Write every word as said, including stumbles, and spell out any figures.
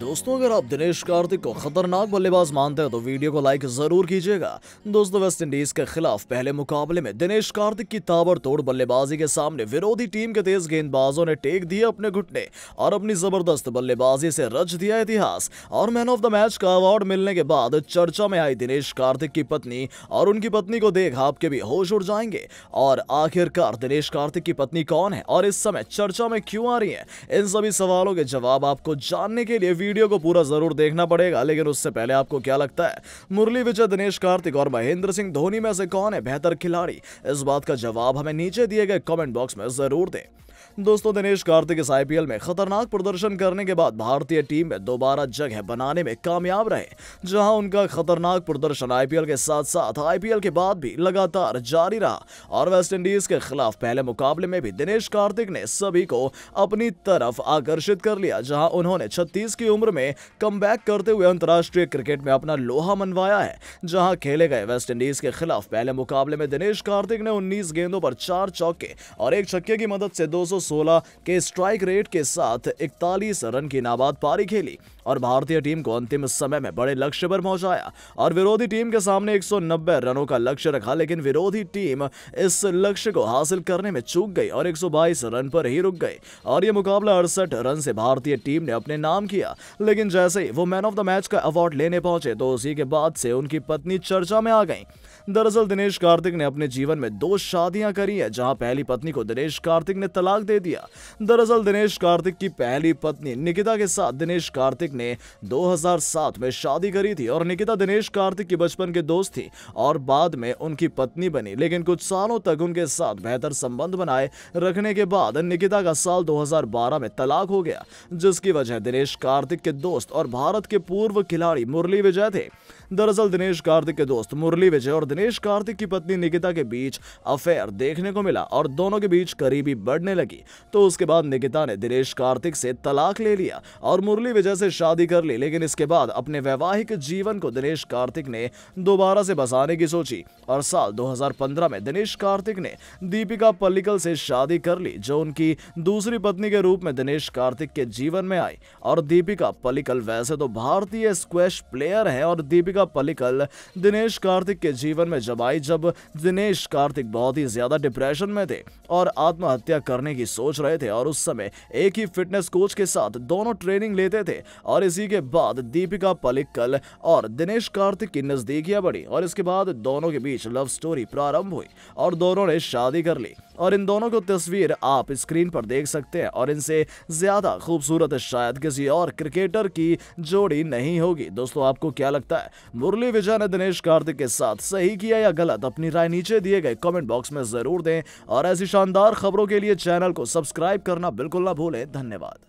दोस्तों, अगर आप दिनेश कार्तिक को खतरनाक बल्लेबाज मानते हैं तो वीडियो को लाइक जरूर कीजिएगा। दोस्तों, वेस्टइंडीज के खिलाफ पहले मुकाबले में दिनेश कार्तिक की ताबड़तोड़ बल्लेबाजी के सामने विरोधी टीम के तेज गेंदबाजों ने टेक दिए अपने घुटने और अपनी जबरदस्त बल्लेबाजी से रच दिया इतिहास। और मैन ऑफ द मैच का अवार्ड मिलने के बाद चर्चा में आई दिनेश कार्तिक की पत्नी, और उनकी पत्नी को देख आपके भी होश उड़ जाएंगे। और आखिरकार दिनेश कार्तिक की पत्नी कौन है और इस समय चर्चा में क्यों आ रही है, इन सभी सवालों के जवाब आपको जानने के लिए वीडियो को पूरा जरूर देखना पड़ेगा। लेकिन उससे पहले आपको क्या लगता है, मुरली विजय, दिनेश कार्तिक और महेंद्र सिंह धोनी में से कौन है बेहतर खिलाड़ी? इस बात का जवाब हमें नीचे दिए गए कमेंट बॉक्स में जरूर दें। दोस्तों, दिनेश कार्तिक इस आई पी एल में खतरनाक प्रदर्शन करने के बाद भारतीय टीम में दोबारा जगह बनाने में कामयाब रहे, जहां उनका खतरनाक प्रदर्शन आई पी एल के साथ साथ आई पी एल के बाद भी लगातार जारी रहा। और वेस्टइंडीज के खिलाफ पहले मुकाबले में भी दिनेश कार्तिक ने सभी को अपनी तरफ आकर्षित कर लिया, जहां उन्होंने छत्तीस की उम्र में कमबैक करते हुए अंतर्राष्ट्रीय क्रिकेट में अपना लोहा मनवाया है। जहाँ खेले गए वेस्टइंडीज के खिलाफ पहले मुकाबले में दिनेश कार्तिक ने उन्नीस गेंदों पर चार चौके और एक छक्के की मदद से दो सौ सोलह के स्ट्राइक रेट के साथ इकतालीस रन की नाबाद पारी खेली और भारतीय टीम को अंतिम समय में बड़े लक्ष्य पर पहुंचाया। और विरोधी टीम के सामने एक सौ नब्बे रनों का लक्ष्य रखा, लेकिन विरोधी टीम इस लक्ष्य को हासिल करने में चूक गई और एक सौ बाईस रन पर ही रुक गई। और ये मुकाबला अड़सठ रन से भारतीय टीम ने अपने नाम किया। लेकिन जैसे ही वो मैन ऑफ द मैच का अवार्ड लेने पहुंचे तो उसी के बाद से उनकी पत्नी चर्चा में आ गई। दरअसल दिनेश कार्तिक ने अपने जीवन में दो शादियां करी है, जहां पहली पत्नी को दिनेश कार्तिक ने तलाक दे दिया। दरअसल दिनेश कार्तिक की पहली पत्नी निकिता के साथ दिनेश कार्तिक ने दो हज़ार सात में शादी करी थी और निकिता दिनेश कार्तिक की बचपन के दोस्त थी और बाद में उनकी पत्नी बनी। लेकिन कुछ सालों तक उनके साथ बेहतर संबंध बनाए रखने के बाद निकिता का साल दो हज़ार बारह में तलाक हो गया, जिसकी वजह दिनेश कार्तिक के दोस्त और भारत के पूर्व खिलाड़ी मुरली विजय थे। दरअसल दिनेश कार्तिक के दोस्त मुरली विजय और दिनेश कार्तिक की पत्नी निकिता के बीच अफेयर देखने को मिला और दोनों के बीच करीबी बढ़ने लगी। तो उसके बाद निकिता ने दिनेश कार्तिक से तलाक ले लिया और मुरली विजय से शादी कर ली। लेकिन इसके बाद अपने वैवाहिक जीवन को दिनेश कार्तिक ने दोबारा से बसाने की सोची और साल दो हज़ार पंद्रह में दिनेश कार्तिक ने दीपिका पल्लिकल से शादी कर ली, जो उनकी दूसरी पत्नी के रूप में दिनेश कार्तिक के जीवन में आई। और दीपिका पल्लिकल वैसे तो भारतीय स्क्वैश प्लेयर है और दीपिका पल्लिकल दिनेश कार्तिक के जीवन में जब आई जब दिनेश कार्तिक बहुत ही ज्यादा डिप्रेशन में थे और आत्महत्या करने की सोच रहे थे। और उस समय एक ही फिटनेस कोच के साथ दोनों ट्रेनिंग लेते थे और इसी के बाद दीपिका पल्लिकल और दिनेश कार्तिक की नजदीकियां बढ़ी और इसके बाद दोनों के बीच लव स्टोरी प्रारंभ हुई और दोनों ने शादी कर ली। और इन दोनों को तस्वीर आप स्क्रीन पर देख सकते हैं और इनसे ज्यादा खूबसूरत शायद किसी और क्रिकेटर की जोड़ी नहीं होगी। दोस्तों, आपको क्या लगता है, मुरली विजय ने दिनेश कार्तिक के साथ सही किया या गलत? अपनी राय नीचे दिए गए कमेंट बॉक्स में जरूर दें और ऐसी शानदार खबरों के लिए चैनल को सब्सक्राइब करना बिल्कुल ना भूलें। धन्यवाद।